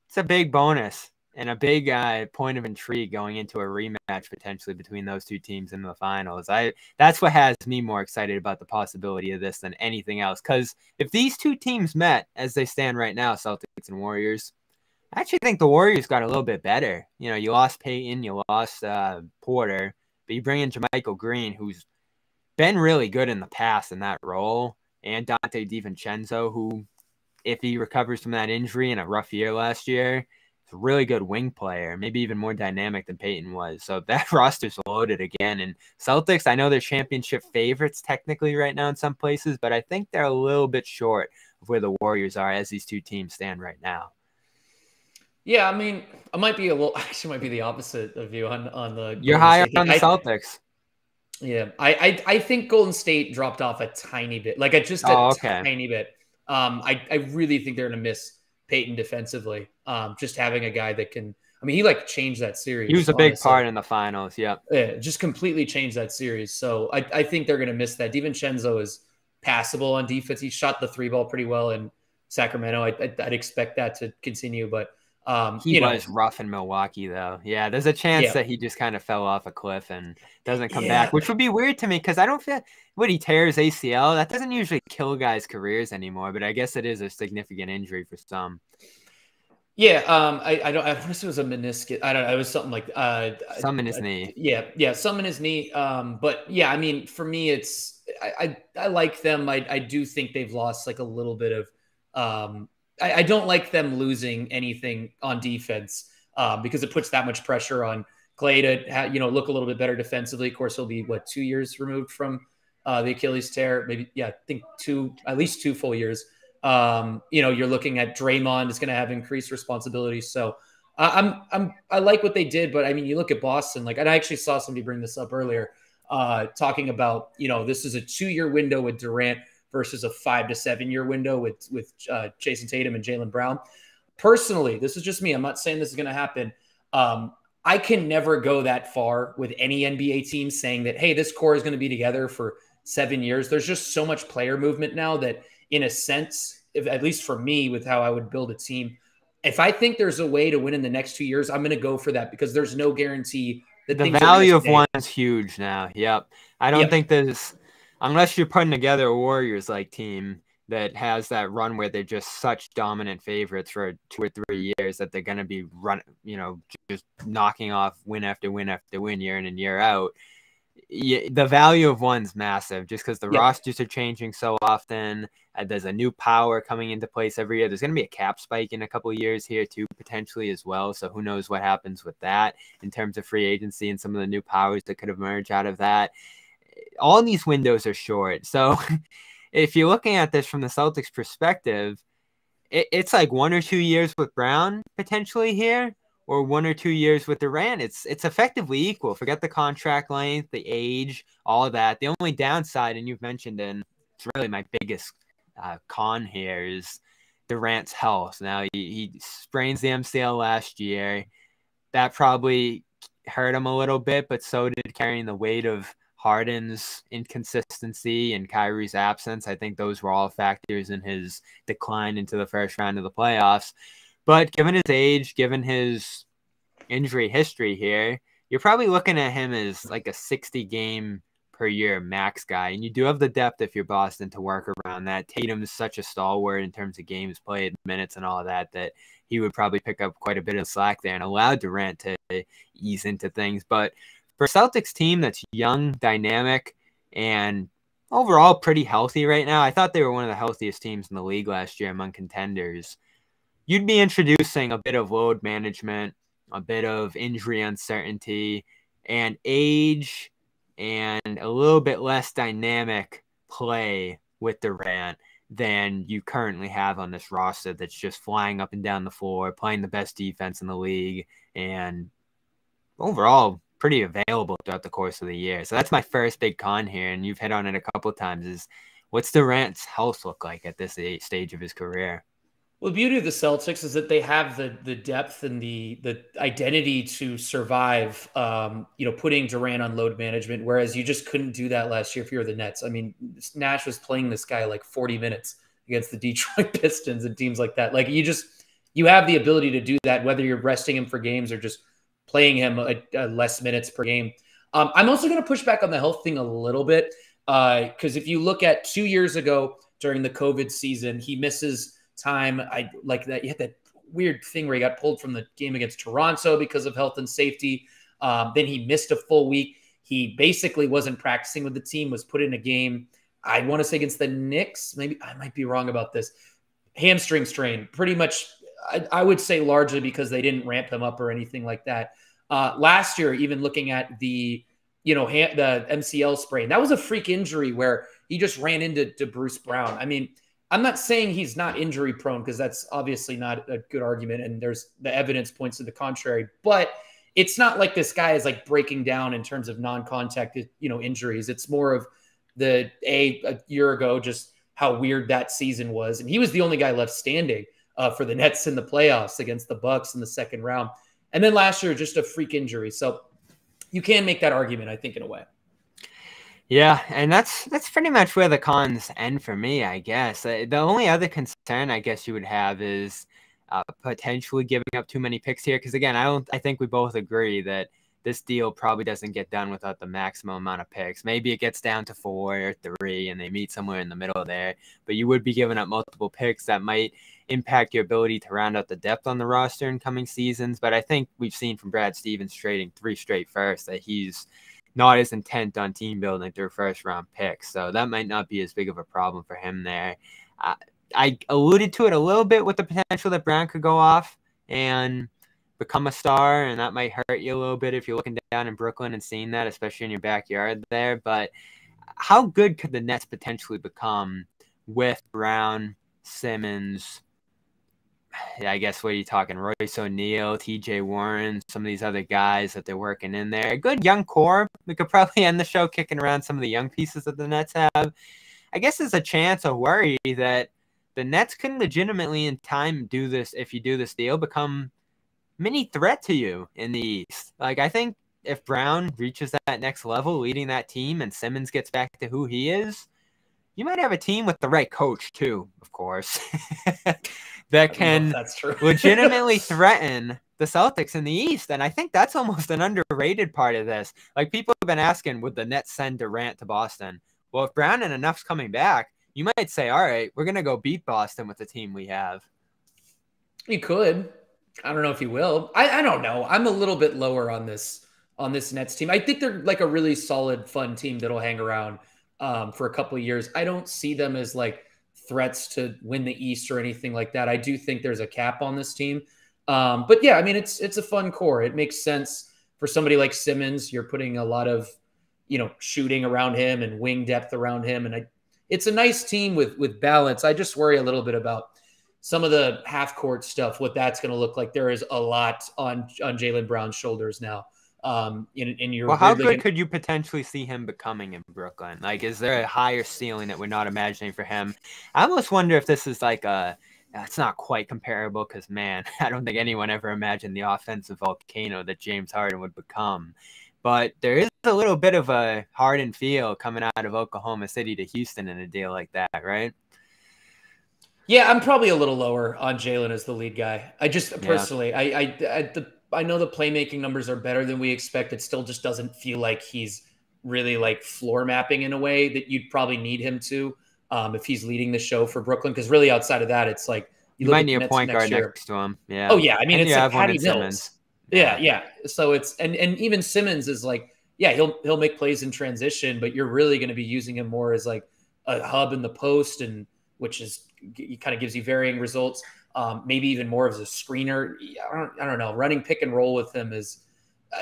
It's a big bonus and a big uh, point of intrigue going into a rematch potentially between those two teams in the finals. I That's what has me more excited about the possibility of this than anything else. Because if these two teams met as they stand right now, Celtics and Warriors, I actually think the Warriors got a little bit better. You know, you lost Peyton, you lost uh, Porter, but you bring in Jermichael Green, who's been really good in the past in that role, and Dante DiVincenzo, who, if he recovers from that injury in a rough year last year, is a really good wing player, maybe even more dynamic than Peyton was. So that roster's loaded again. And Celtics, I know they're championship favorites technically right now in some places, but I think they're a little bit short of where the Warriors are as these two teams stand right now. Yeah, I mean, I might be a little. Actually, might be the opposite of you on on the. You're higher on the Celtics. I, yeah, I, I I think Golden State dropped off a tiny bit, like a, just a oh, okay. tiny bit. Um, I I really think they're gonna miss Peyton defensively. Um, just having a guy that can. I mean, he like changed that series. He was a honestly. big part in the finals. Yeah. Yeah, just completely changed that series. So I I think they're gonna miss that. DiVincenzo is passable on defense. He shot the three ball pretty well in Sacramento. I, I I'd expect that to continue, but. Um, he you was know. rough in Milwaukee, though. Yeah, there's a chance yeah. that he just kind of fell off a cliff and doesn't come yeah. back, which would be weird to me because I don't feel what he tears A C L. That doesn't usually kill guys' careers anymore, but I guess it is a significant injury for some. Yeah, um, I, I don't. I guess it was a meniscus. I don't. know. It was something like uh, some in his I, knee. Yeah, yeah, some in his knee. Um, but yeah, I mean, for me, it's I I, I like them. I I do think they've lost like a little bit of. Um, I don't like them losing anything on defense uh, because it puts that much pressure on Clay to, you know, look a little bit better defensively. Of course, he'll be what two years removed from uh, the Achilles tear. Maybe, yeah, I think two, at least two full years. Um, you know, you're looking at Draymond is going to have increased responsibility. So uh, I'm, I'm, I like what they did, but I mean, you look at Boston, like, and I actually saw somebody bring this up earlier, uh, talking about, you know, this is a two-year window with Durant versus a five to seven year window with, with uh, Jason Tatum and Jaylen Brown. Personally, this is just me. I'm not saying this is going to happen. Um, I can never go that far with any N B A team saying that, hey, this core is going to be together for seven years. There's just so much player movement now that in a sense, if, at least for me, with how I would build a team, if I think there's a way to win in the next two years, I'm going to go for that because there's no guarantee that the value of one is huge now. Yep. I don't yep. think there's, unless you're putting together a Warriors-like team that has that run where they're just such dominant favorites for two or three years that they're going to be run, you know, just knocking off win after win after win year in and year out. The value of one's massive just because the yeah. rosters are changing so often. Uh, there's a new power coming into place every year. There's going to be a cap spike in a couple of years here too, potentially as well. So who knows what happens with that in terms of free agency and some of the new powers that could emerge out of that. All these windows are short. So if you're looking at this from the Celtics perspective, it, it's like one or two years with Brown potentially here or one or two years with Durant. It's, it's effectively equal. Forget the contract length, the age, all of that. The only downside, and you've mentioned, and it's really my biggest uh, con here is Durant's health. Now he, he sprains the M C L last year. That probably hurt him a little bit, but so did carrying the weight of Harden's inconsistency and Kyrie's absence. I think those were all factors in his decline into the first round of the playoffs. But given his age, given his injury history here, you're probably looking at him as like a sixty game per year max guy. And you do have the depth if you're Boston to work around that. Tatum is such a stalwart in terms of games played, minutes and all of that, that he would probably pick up quite a bit of slack there and allow Durant to ease into things. But for a Celtics team that's young, dynamic, and overall pretty healthy right now. I thought they were one of the healthiest teams in the league last year among contenders. You'd be introducing a bit of load management, a bit of injury uncertainty, and age, and a little bit less dynamic play with Durant than you currently have on this roster that's just flying up and down the floor, playing the best defense in the league, and overall pretty available throughout the course of the year. So that's my first big con here, and you've hit on it a couple of times, is what's Durant's health look like at this stage of his career? Well, the beauty of the Celtics is that they have the the depth and the the identity to survive, um, you know, putting Durant on load management, whereas you just couldn't do that last year if you were the Nets. I mean, Nash was playing this guy like forty minutes against the Detroit Pistons and teams like that. Like, you just, you have the ability to do that, whether you're resting him for games or just playing him a, a less minutes per game. Um, I'm also going to push back on the health thing a little bit, because uh, if you look at two years ago during the COVID season, he misses time. I like that. You had that weird thing where he got pulled from the game against Toronto because of health and safety. Um, then he missed a full week. He basically wasn't practicing with the team, was put in a game. I want to say against the Knicks. Maybe I might be wrong about this. Hamstring strain, pretty much. I, I would say largely because they didn't ramp him up or anything like that. Uh, last year, even looking at the, you know, ha the M C L sprain, that was a freak injury where he just ran into to Bruce Brown. I mean, I'm not saying he's not injury prone, because that's obviously not a good argument, and there's the evidence points to the contrary, but it's not like this guy is like breaking down in terms of non-contact, you know, injuries. It's more of the a, a year ago, just how weird that season was. And he was the only guy left standing uh, for the Nets in the playoffs against the Bucks in the second round. And then last year, just a freak injury. So you can make that argument, I think, in a way. Yeah, and that's that's pretty much where the cons end for me, I guess. The only other concern I guess you would have is uh, potentially giving up too many picks here, because again, I don't. I think we both agree that this deal probably doesn't get done without the maximum amount of picks. Maybe it gets down to four or three, and they meet somewhere in the middle there. But you would be giving up multiple picks that might impact your ability to round out the depth on the roster in coming seasons. But I think we've seen from Brad Stevens trading three straight firsts that he's not as intent on team building through first round picks. So that might not be as big of a problem for him there. Uh, I alluded to it a little bit with the potential that Brown could go off and become a star, and that might hurt you a little bit if you're looking down in Brooklyn and seeing that, especially in your backyard there. But how good could the Nets potentially become with Brown, Simmons, I guess, what are you talking, Royce O'Neal, T J Warren, some of these other guys that they're working in there. A good young core. We could probably end the show kicking around some of the young pieces that the Nets have. I guess there's a chance, a worry, that the Nets can legitimately in time do this, if you do this deal, become mini threat to you in the East. Like, I think if Brown reaches that next level, leading that team, and Simmons gets back to who he is, you might have a team with the right coach too, of course, that can legitimately threaten the Celtics in the East. And I think that's almost an underrated part of this. Like, people have been asking, would the Nets send Durant to Boston? Well, if Brown and enough's coming back, you might say, all right, we're going to go beat Boston with the team we have. He could. I don't know if he will. I, I don't know. I'm a little bit lower on this, on this Nets team. I think they're like a really solid, fun team that'll hang around Um, for a couple of years. I don't see them as like threats to win the East or anything like that. I do think there's a cap on this team. Um, but yeah, I mean, it's, it's a fun core. It makes sense for somebody like Simmons. You're putting a lot of, you know, shooting around him and wing depth around him. And I, it's a nice team with, with balance. I just worry a little bit about some of the half court stuff, what that's going to look like. There is a lot on, on Jaylen Brown's shoulders now. Um, in, in your well, how good could you potentially see him becoming in Brooklyn? Like, is there a higher ceiling that we're not imagining for him? I almost wonder if this is like a, it's not quite comparable, because man, I don't think anyone ever imagined the offensive volcano that James Harden would become. But there is a little bit of a Harden feel coming out of Oklahoma City to Houston in a deal like that, right? Yeah, I'm probably a little lower on Jaylen as the lead guy. I just personally, yeah. I, I, I the. I know the playmaking numbers are better than we expect. It still just doesn't feel like he's really like floor mapping in a way that you'd probably need him to um, if he's leading the show for Brooklyn. Because really outside of that, it's like you, you look might at need a point next guard year. next to him. Yeah. Oh yeah. I mean, and it's like Patty Mills. Yeah. Yeah. So it's, and, and even Simmons is like, yeah, he'll he'll make plays in transition, but you're really going to be using him more as like a hub in the post, and which is kind of gives you varying results. Um, maybe even more as a screener. I don't, I don't know. Running pick and roll with him is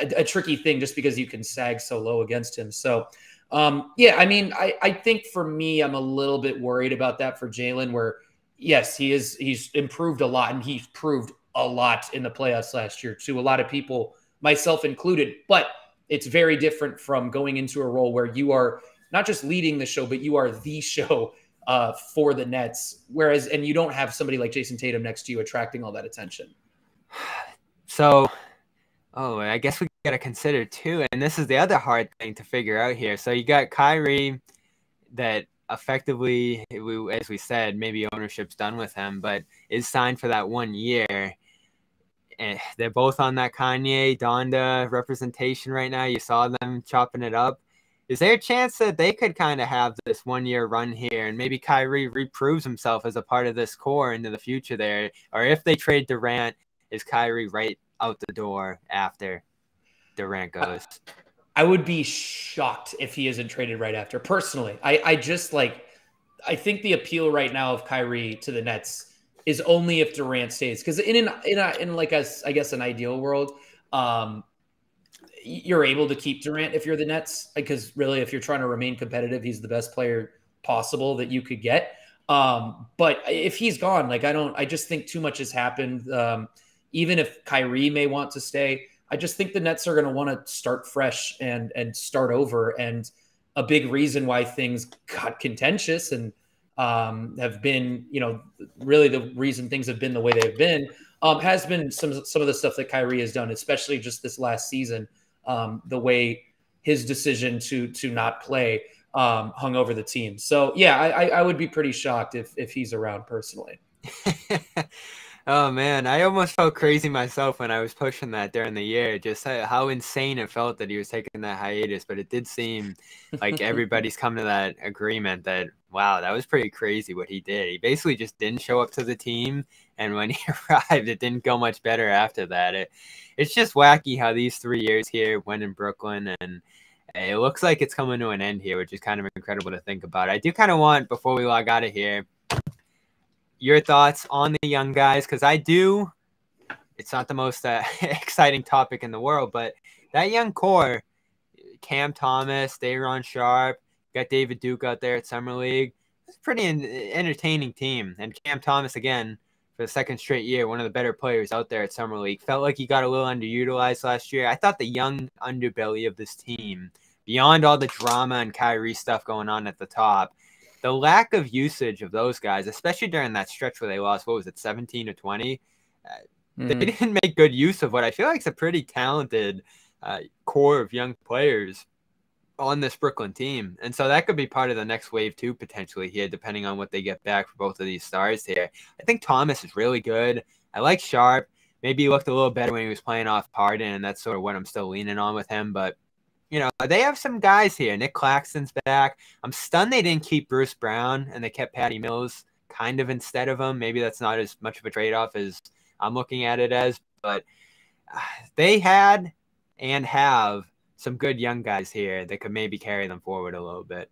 a, a tricky thing just because you can sag so low against him. So, um, yeah, I mean, I, I think for me, I'm a little bit worried about that for Jaylen, where yes, he is, he's improved a lot, and he's proved a lot in the playoffs last year to a lot of people, myself included, but it's very different from going into a role where you are not just leading the show, but you are the show uh, for the Nets. Whereas, and you don't have somebody like Jason Tatum next to you attracting all that attention. So, oh, I guess we got to consider too, and this is the other hard thing to figure out here. So you got Kyrie that effectively, as we said, maybe ownership's done with him, but is signed for that one year. And they're both on that Kanye Donda representation right now. You saw them chopping it up. Is there a chance that they could kind of have this one-year run here, and maybe Kyrie reproves himself as a part of this core into the future there? Or if they trade Durant, is Kyrie right out the door after Durant goes? I would be shocked if he isn't traded right after. Personally, I, I just like – I think the appeal right now of Kyrie to the Nets is only if Durant stays. Because in, an, in, a, in like a, I guess an ideal world, um, – you're able to keep Durant if you're the Nets, because really, if you're trying to remain competitive, he's the best player possible that you could get. Um, but if he's gone, like, I don't, I just think too much has happened. Um, even if Kyrie may want to stay, I just think the Nets are going to want to start fresh and, and start over. And a big reason why things got contentious and um, have been, you know, really the reason things have been the way they've been um, has been some, some of the stuff that Kyrie has done, especially just this last season. Um, the way his decision to to not play um, hung over the team. So, yeah, I, I would be pretty shocked if, if he's around personally. Oh, man, I almost felt crazy myself when I was pushing that during the year, just how insane it felt that he was taking that hiatus. But it did seem like everybody's come to that agreement that, wow, that was pretty crazy what he did. He basically just didn't show up to the team. And when he arrived, it didn't go much better after that. It, it's just wacky how these three years here went in Brooklyn. And it looks like it's coming to an end here, which is kind of incredible to think about. I do kind of want, before we log out of here, your thoughts on the young guys, because I do, it's not the most uh, exciting topic in the world, but that young core, Cam Thomas, Day'Ron Sharp, got David Duke out there at Summer League. It's a pretty entertaining team. And Cam Thomas, again, for the second straight year, one of the better players out there at Summer League. Felt like he got a little underutilized last year. I thought the young underbelly of this team, beyond all the drama and Kyrie stuff going on at the top, the lack of usage of those guys, especially during that stretch where they lost, what was it, seventeen or twenty? Uh, mm. They didn't make good use of what I feel like is a pretty talented uh, core of young players on this Brooklyn team. And so that could be part of the next wave too, potentially here, depending on what they get back for both of these stars here. I think Thomas is really good. I like Sharp. Maybe he looked a little better when he was playing off Harden, and that's sort of what I'm still leaning on with him. But you know, they have some guys here. Nick Claxton's back. I'm stunned they didn't keep Bruce Brown and they kept Patty Mills kind of instead of him. Maybe that's not as much of a trade-off as I'm looking at it as, but they had and have some good young guys here that could maybe carry them forward a little bit.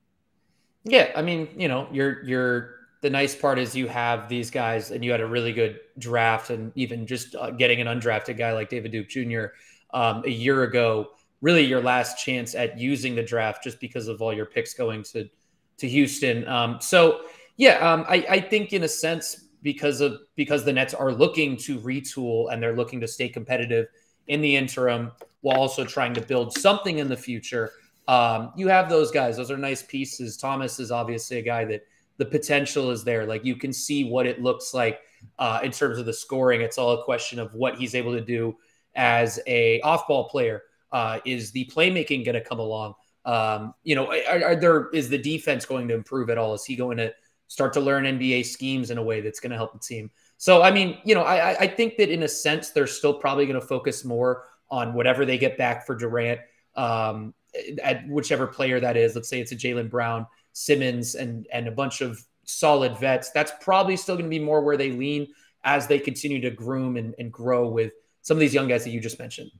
Yeah, I mean, you know, you're you're the nice part is you have these guys, and you had a really good draft, and even just uh, getting an undrafted guy like David Duke Junior Um, a year ago, really your last chance at using the draft just because of all your picks going to, to Houston. Um, so yeah, um, I, I think in a sense, because of, because the Nets are looking to retool and they're looking to stay competitive in the interim while also trying to build something in the future. Um, you have those guys. Those are nice pieces. Thomas is obviously a guy that the potential is there. Like you can see what it looks like uh, in terms of the scoring. It's all a question of what he's able to do as a off-ball player. Uh, is the playmaking going to come along? Um, you know, are, are there, is the defense going to improve at all? Is he going to start to learn N B A schemes in a way that's going to help the team? So, I mean, you know, I, I think that in a sense, they're still probably going to focus more on whatever they get back for Durant, um, at whichever player that is. Let's say it's a Jaylen Brown, Simmons, and, and a bunch of solid vets. That's probably still going to be more where they lean as they continue to groom and, and grow with some of these young guys that you just mentioned.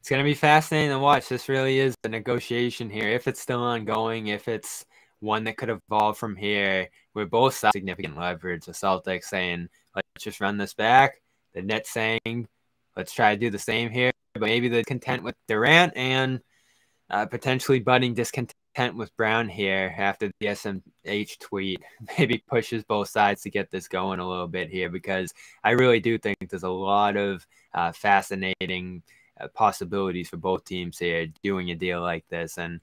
it's going to be fascinating to watch. This really is the negotiation here. If it's still ongoing, if it's one that could evolve from here, we're both sides significant leverage. The Celtics saying, let's just run this back. The Nets saying, let's try to do the same here. But maybe they're content with Durant and uh, potentially budding discontent with Brown here after the S M H tweet. Maybe pushes both sides to get this going a little bit here, because I really do think there's a lot of uh, fascinating uh, possibilities for both teams here doing a deal like this. And,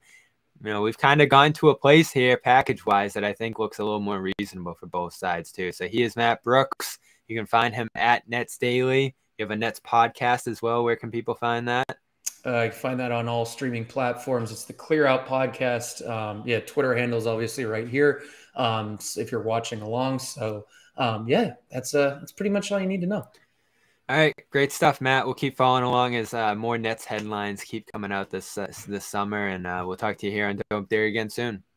you know, we've kind of gone to a place here package-wise that I think looks a little more reasonable for both sides too. So he is Matt Brooks. You can find him at Nets Daily. You have a Nets podcast as well. Where can people find that? Uh, you can find that on all streaming platforms. It's the Clear Out Podcast. Um, yeah, Twitter handle's obviously right here um, if you're watching along. So, um, yeah, that's uh, that's pretty much all you need to know. All right, great stuff, Matt. We'll keep following along as uh, more Nets headlines keep coming out this uh, this summer, and uh, we'll talk to you here on Dome Theory again soon.